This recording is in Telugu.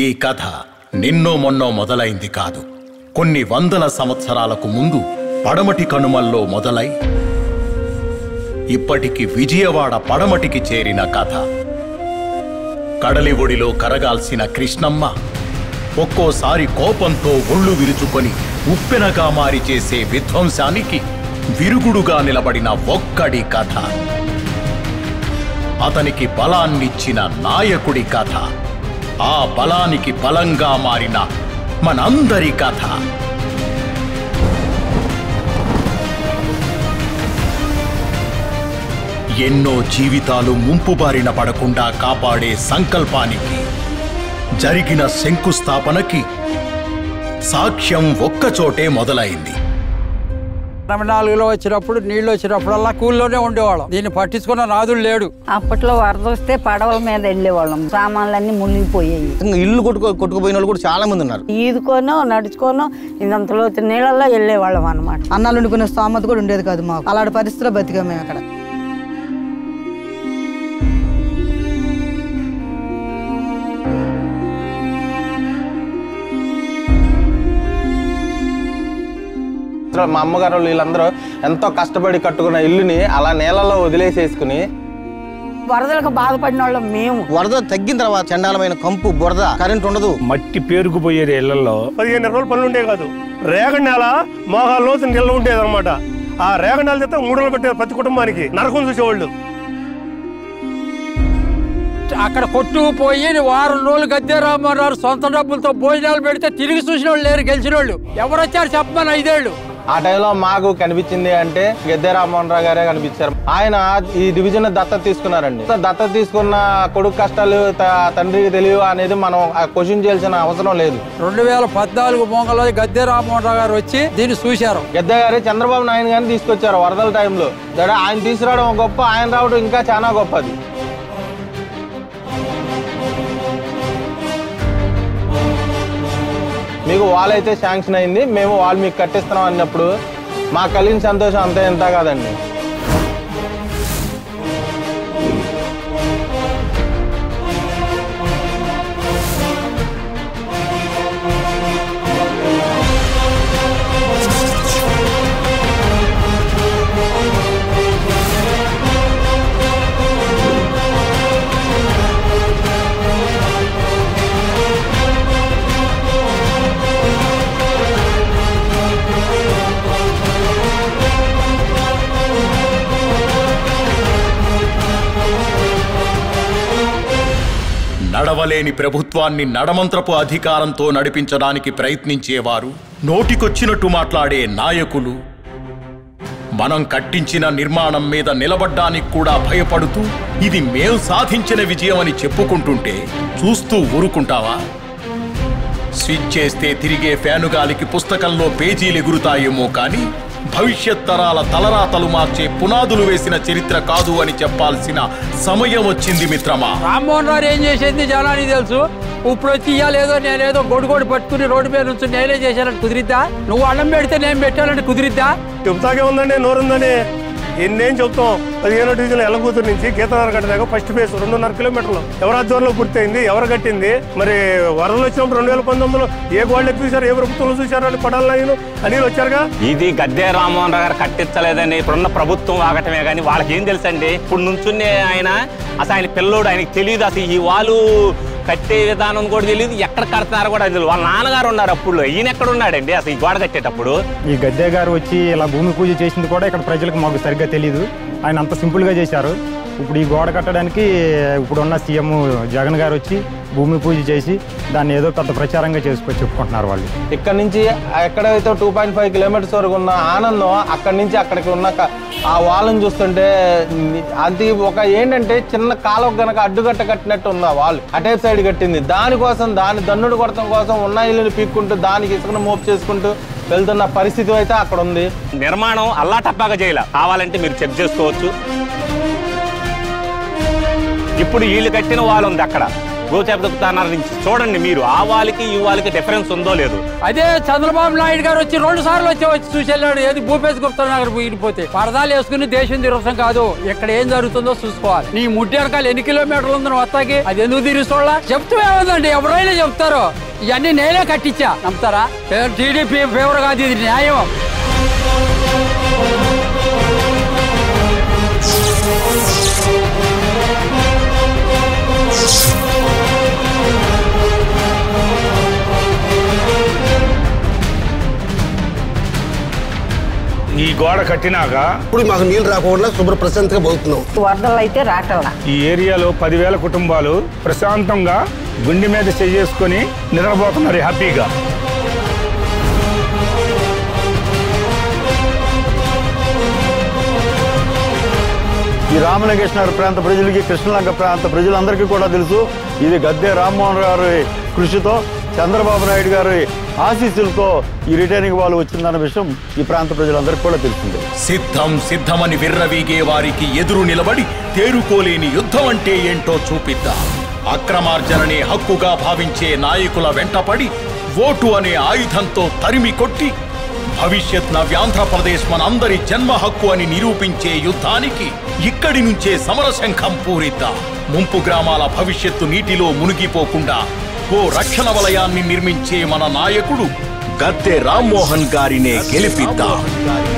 ఈ కథ నిన్నో మొన్నో మొదలైంది కాదు. కొన్ని వందల సంవత్సరాలకు ముందు పడమటి కనుమల్లో మొదలై ఇప్పటికి విజయవాడ పడమటికి చేరిన కథ. కడలివొడిలో కరగాల్సిన కృష్ణమ్మ ఒక్కోసారి కోపంతో ఒళ్ళు విరుచుకొని ఉప్పెనగా మారి చేసే విధ్వంసానికి విరుగుడుగా నిలబడిన ఒక్కడి కథ, అతనికి బలాన్నిచ్చిన నాయకుడి కథ, ఆ బలానికి బలంగా మారిన మనందరి కథ. ఎన్నో జీవితాలు ముంపుబారిన పడకుండా కాపాడే సంకల్పానికి జరిగిన శంకుస్థాపనకి సాక్ష్యం ఒక్కచోటే మొదలైంది. 1984లో వచ్చినప్పుడు నీళ్ళు వచ్చినప్పుడల్లా కూల్లోనే ఉండేవాళ్ళం. దీన్ని పట్టించుకున్న నాదుడు లేడు. అప్పట్లో వరద వస్తే పడవల మీద వెళ్ళేవాళ్ళం. సామాన్లన్నీ మునిగిపోయాయి. ఇల్లు కొట్టుకుపోయిన వాళ్ళు కూడా చాలా మంది ఉన్నారు. ఈదుకోనో నడుచుకోనో ఇంతంతలో నీళ్ళల్లో వెళ్ళేవాళ్ళం అనమాట. అన్నాలు వండుకునే స్థామత కూడా ఉండేది కాదు మాకు. అలాంటి పరిస్థితుల్లో బతికాం మేము అక్కడ. మా అమ్మగారు వాళ్ళు వీళ్ళందరూ ఎంతో కష్టపడి కట్టుకున్న ఇల్లుని అలా నీళ్ళలో వదిలేసేసుకుని వరదలకు బాధపడిన వాళ్ళం మేము. వరద తగ్గిన తర్వాత చండాలమైన కంపు, బురద, కరెంట్ ఉండదు, మట్టి పేరుకుపోయేది ఇళ్లలో. 15 రోజులు పనులు ఉండే కాదు. రేగడి నేల మోగాల్లో నీళ్ళు ఉండేది అనమాట. ఆ రేగడి నేల చేత 3 రోజులు పెట్టేది ప్రతి కుటుంబానికి. నరకం చూసేవాళ్ళు. అక్కడ కొట్టుకుపోయి 1 వారం రోజులు గద్దె రామారావు సొంత డబ్బులతో భోజనాలు పెడితే తిరిగి చూసిన వాళ్ళు లేరు. గెలిచిన వాళ్ళు ఎవరొచ్చారు చెప్పమని 5 ఏళ్ళు ఆ టైంలో మాకు కనిపించింది అంటే గద్దె రామ్మోహన్ రావు గారే కనిపించారు. ఆయన ఈ డివిజన్ దత్తత తీసుకున్నారండి. దత్తత తీసుకున్న కొడుకు కష్టాలు తండ్రికి తెలియవు అనేది మనం క్వశ్చన్ చేయాల్సిన అవసరం లేదు. 2014 మోంగలో గద్దె రామ్మోహన్ రావు గారు వచ్చి దీన్ని చూశారు. గద్దె గారు చంద్రబాబు నాయుడు గారిని తీసుకొచ్చారు వరదల టైంలో. ఆయన తీసుకురావడం గొప్ప, ఆయన రావడం ఇంకా చాలా గొప్పది. మీకు వాల్ అయితే శాంక్షన్ అయింది, మేము వాల్ మీకు కట్టిస్తున్నాం అన్నప్పుడు మాకు కలిగిన సంతోషం అంతా ఎంత కాదండి. నడవలేని ప్రభుత్వాన్ని నడమంత్రపు అధికారంతో నడిపించడానికి ప్రయత్నించేవారు, నోటికొచ్చినట్టు మాట్లాడే నాయకులు, మనం కట్టించిన నిర్మాణం మీద నిలబడ్డానికి కూడా భయపడుతూ ఇది మేం సాధించిన విజయం అని చెప్పుకుంటుంటే చూస్తూ ఊరుకుంటావా? స్విచ్ చేస్తే తిరిగే ఫ్యానుగాలికి పుస్తకంలో పేజీలు ఎగురుతాయేమో కానీ భవిష్యత్ తరాల తలరాతలు మార్చే పునాదులు వేసిన చరిత్ర కాదు అని చెప్పాల్సిన సమయం వచ్చింది మిత్రమా. రామ్మోహన్ రావు ఏం చేసేది జనానికి తెలుసు. ఇప్పుడు వచ్చి ఇయ్యాలేదో నేనేదో గొడుగోడు పట్టుకుని రోడ్డు మీద నుంచి నేనే చేశానని కుదిరిద్దా? నువ్వు అన్నం పెడితే నేను పెట్టానంటే కుదిరిద్దా? చెబుతాగే ఉందండి, నోరుందని ఎన్నేం చెప్తాం. 15వ డివిజన్ ఎల్లకూతురు నుంచి గీతనగర్ దాకా ఫస్ట్ ఫేజ్ 2.5 కిలోమీటర్లు ఎవరి ఆధ్వర్యంలో పూర్తయింది, ఎవరు కట్టింది? మరి వరదలు వచ్చినప్పుడు 2019లో ఏ గోళ్ళు ఎక్కిసారు, ఏ ప్రభుత్వంలో చూశారని పడాలని అని వచ్చారుగా. ఇది గద్దె రామ్మోహన్ రావు గారు కట్టించలేదని ఇప్పుడున్న ప్రభుత్వం ఆగటమే కానీ వాళ్ళకి ఏం తెలుసండి? ఇప్పుడు నుంచునే ఆయన అసలు ఆయన పిల్లోడు, ఆయనకి తెలియదు అసలు ఈ వాళ్ళు కట్టే విధానం కూడా తెలియదు, ఎక్కడ కడుతున్నారో కూడా తెలియదు. వాళ్ళ నాన్నగారు ఉన్నారు అప్పుడు, ఈయన ఎక్కడ ఉన్నాడండి అసలు ఈ గోడ కట్టేటప్పుడు? ఈ గద్దె గారు వచ్చి ఇలా భూమి పూజ చేసింది కూడా ఇక్కడ ప్రజలకు మాకు సరిగ్గా తెలియదు. ఆయన అంత సింపుల్గా చేశారు. ఇప్పుడు ఈ గోడ కట్టడానికి ఇప్పుడున్న సీఎం జగన్ గారు వచ్చి భూమి పూజ చేసి దాన్ని ఏదో పెద్ద ప్రచారంగా చేసుకొని చెప్పుకుంటున్నారు వాళ్ళు. ఇక్కడ నుంచి ఎక్కడైతే 2.5 కిలోమీటర్స్ వరకు ఉన్న ఆనందం అక్కడి నుంచి అక్కడికి ఉన్న ఆ వాళ్ళని చూస్తుంటే అది ఒక ఏంటంటే చిన్న కాలం గనక అడ్డుగట్ట కట్టినట్టు ఉంది. ఆ వాళ్ళు అటే సైడ్ కట్టింది. దానికోసం దాని దన్నుడు కొడతం కోసం ఉన్న ఇల్లుని పీక్కుంటూ దానికి ఇసుకను మోపు చేసుకుంటూ వెళ్తున్న పరిస్థితి అయితే అక్కడ ఉంది. నిర్మాణం అల్లా టప్పాగా చేయాల. కావాలంటే మీరు చెక్ చేసుకోవచ్చు. ఇప్పుడు వీళ్ళు కట్టిన వాళ్ళు ఉంది అక్కడ. గోచేపుతానని చూడండి మీరు. ఆ వాళ్ళకి ఈ వాళ్ళకి డిఫరెన్స్ ఉందో లేదు. అదే చంద్రబాబు నాయుడు గారు వచ్చి 2 సార్లు వచ్చి చూసి వెళ్ళాడు. ఏది భూపేశ్ గుప్తా నగర్ పోతే పరదాలు వేసుకుని దేశం తిరగసం కాదు, ఇక్కడ ఏం జరుగుతుందో చూసుకోవాలి. నీ ముడ్డెనకాలు ఎన్ని కిలోమీటర్లు ఉందని వస్తాకి అది ఎందుకు తిరిగి చూడాలా? చెప్తూ ఏమందండి, ఎవరైనా చెప్తారు. ఇవన్నీ నేనే కట్టించా, నమ్ముతారా? టీడీపీ ఫేవర్ కాదు, ఇది న్యాయం. ఈ గోడ కట్టినాక ఇప్పుడు మాకు నీళ్లు రాకుండా శుభ్ర ప్రశాంతంగా పోతున్నాం. వరదలు అయితే రాకలా. ఈ ఏరియాలో 10,000 కుటుంబాలు ప్రశాంతంగా గుండె మీద చేసుకుని నిద్రపోతున్నారు హ్యాపీగా. ఈ రామలింగేశ్వర ప్రాంత ప్రజలకి, కృష్ణలంక ప్రాంత ప్రజలందరికీ కూడా తెలుసు, ఇది గద్దె రామ్మోహన్ రావు గారి కృషితో, చంద్రబాబు నాయుడు గారి ఆశీస్సులతో ఈ రిటైనింగ్ వాళ్ళు వచ్చిందన్న విషయం ఈ ప్రాంత ప్రజలందరికీ కూడా తెలిసింది. సిద్ధం సిద్ధమని విర్రవీగే వారికి ఎదురు నిలబడి తేరుకోలేని యుద్ధం అంటే ఏంటో చూపిద్దాం. అక్రమార్జననే హక్కుగా భావించే నాయకుల వెంటపడి ఓటు అనే ఆయుధంతో తరిమి కొట్టి భవిష్యత్ నవ్యాంధ్రప్రదేశ్ మనందరి జన్మ హక్కు అని నిరూపించే యుద్ధానికి ఇక్కడి నుంచే సమరశంఖం పూరిద్దాం. ముంపు గ్రామాల భవిష్యత్తు నీటిలో మునిగిపోకుండా ఓ రక్షణ వలయాన్ని నిర్మించే మన నాయకుడు గద్దె రామ్మోహన్ గారినే గెలిపిద్దాం.